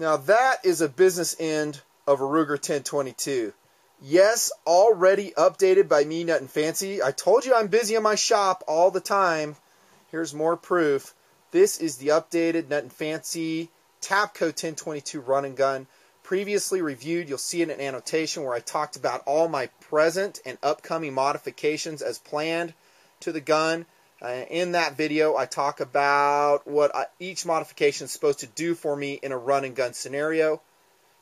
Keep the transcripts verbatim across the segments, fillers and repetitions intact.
Now that is a business end of a Ruger ten twenty-two. Yes, already updated by me, Nutnfancy. I told you I'm busy in my shop all the time. Here's more proof. This is the updated Nutnfancy Tapco ten twenty-two run and gun. Previously reviewed, you'll see in an annotation where I talked about all my present and upcoming modifications as planned to the gun. Uh, in that video, I talk about what I, each modification is supposed to do for me in a run and gun scenario.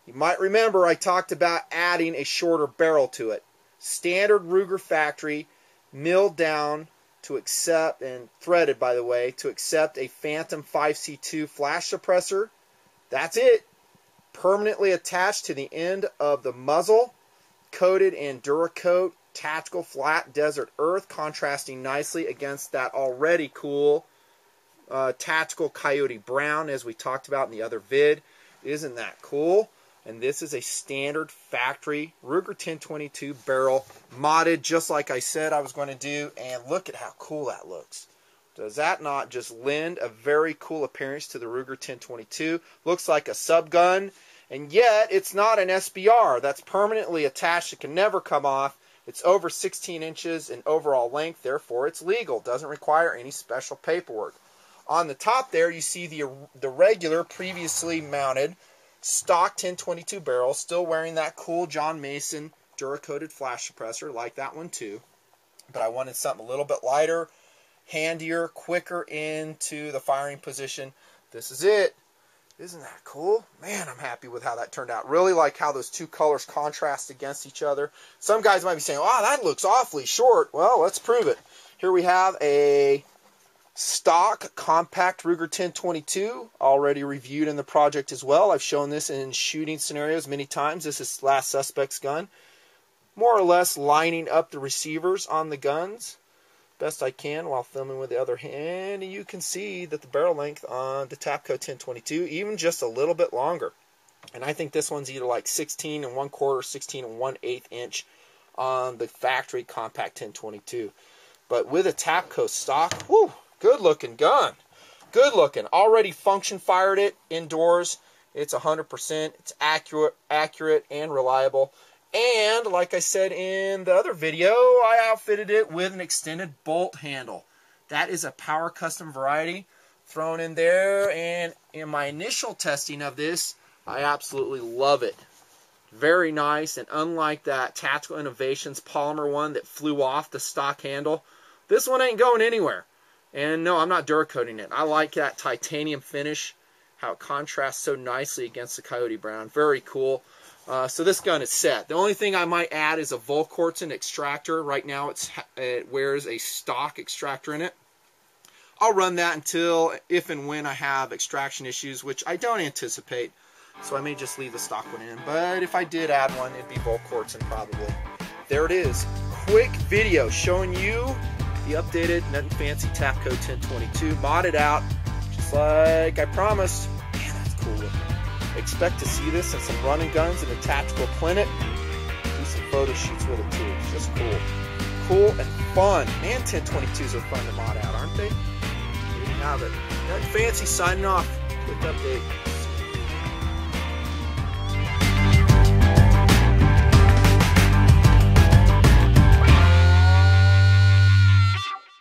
You might remember I talked about adding a shorter barrel to it. Standard Ruger factory, milled down to accept, and threaded by the way, to accept a Phantom five C two flash suppressor. That's it. Permanently attached to the end of the muzzle, coated in Duracoat Tactical Flat Desert Earth, contrasting nicely against that already cool uh, Tactical Coyote Brown as we talked about in the other vid. Isn't that cool? And this is a standard factory Ruger ten twenty-two barrel, modded just like I said I was going to do. And look at how cool that looks. Does that not just lend a very cool appearance to the Ruger ten twenty-two? Looks like a subgun, and yet it's not an S B R. That's permanently attached. It can never come off. It's over sixteen inches in overall length. Therefore, it's legal. Doesn't require any special paperwork. On the top there, you see the, the regular previously mounted stock ten twenty-two barrel, still wearing that cool John Mason Duracoated flash suppressor. Like that one too, but I wanted something a little bit lighter, handier, quicker into the firing position. This is it. Isn't that cool? Man, I'm happy with how that turned out. Really like how those two colors contrast against each other. Some guys might be saying, wow, that looks awfully short. Well, let's prove it. Here we have a stock compact Ruger ten twenty-two, already reviewed in the project as well. I've shown this in shooting scenarios many times. This is Last Suspect's gun, more or less lining up the receivers on the guns best I can while filming with the other hand. And you can see that the barrel length on the Tapco ten twenty-two, even just a little bit longer, and I think this one's either like sixteen and one quarter, sixteen and one eighth inch on the factory compact ten twenty-two. But with a Tapco stock, whoo, good looking gun. Good looking. Already function fired it indoors. It's one hundred percent. It's accurate, accurate and reliable. And like I said in the other video, I outfitted it with an extended bolt handle. That is a Power Custom variety thrown in there. And in my initial testing of this, I absolutely love it. Very nice, and unlike that Tactical Innovations polymer one that flew off the stock handle, this one ain't going anywhere. And no, I'm not Duracoating it. I like that titanium finish, how it contrasts so nicely against the Coyote Brown. Very cool. Uh, so this gun is set. The only thing I might add is a Volquartsen extractor. Right now it's, it wears a stock extractor in it. I'll run that until, if and when I have extraction issues, which I don't anticipate. So I may just leave the stock one in. But if I did add one, it'd be Volquartsen probably. There it is. Quick video showing you the updated Nutnfancy Tapco ten twenty-two, modded out, just like I promised. Man, that's cool looking. Expect to see this in some running guns in a tactical clinic. Do some photo shoots with it too. It's just cool. Cool and fun. Man, ten twenty-twos are fun to mod out, aren't they? There you have it. Nutnfancy signing off. Quick update.